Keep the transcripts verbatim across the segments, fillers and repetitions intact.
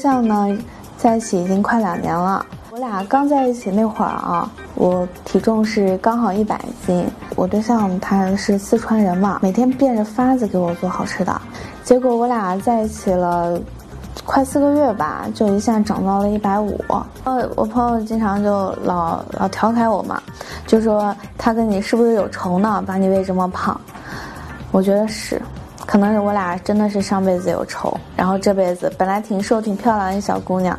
象呢在一起已经快两年了，我俩刚在一起那会儿啊，我体重是刚好一百斤，我对象他是四川人嘛，每天变着法子给我做好吃的，结果我俩在一起了快四个月吧，就一下涨到了一百五。呃，我朋友经常就老老调侃我嘛，就说他跟你是不是有仇呢，把你喂这么胖。我觉得是，可能是我俩真的是上辈子有仇，然后这辈子本来挺瘦挺漂亮一小姑娘，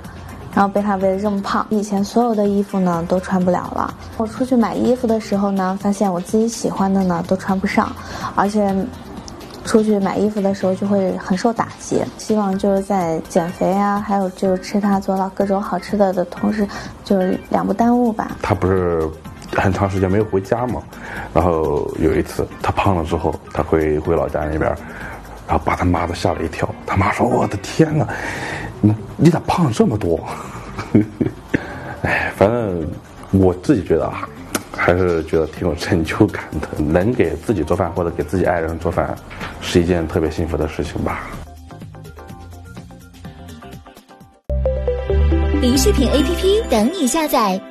然后被他喂得这么胖，以前所有的衣服呢都穿不了了。我出去买衣服的时候呢，发现我自己喜欢的呢都穿不上，而且出去买衣服的时候就会很受打击。希望就是在减肥啊，还有就是吃它做到各种好吃的的同时，就是两不耽误吧。他不是很长时间没有回家嘛，然后有一次他胖了之后，他回回老家那边，然后把他妈都吓了一跳。他妈说：“我的天哪，你你咋胖了这么多？”哎，反正我自己觉得啊，还是觉得挺有成就感的，能给自己做饭或者给自己爱人做饭是一件特别幸福的事情吧。零食品 A P P 等你下载。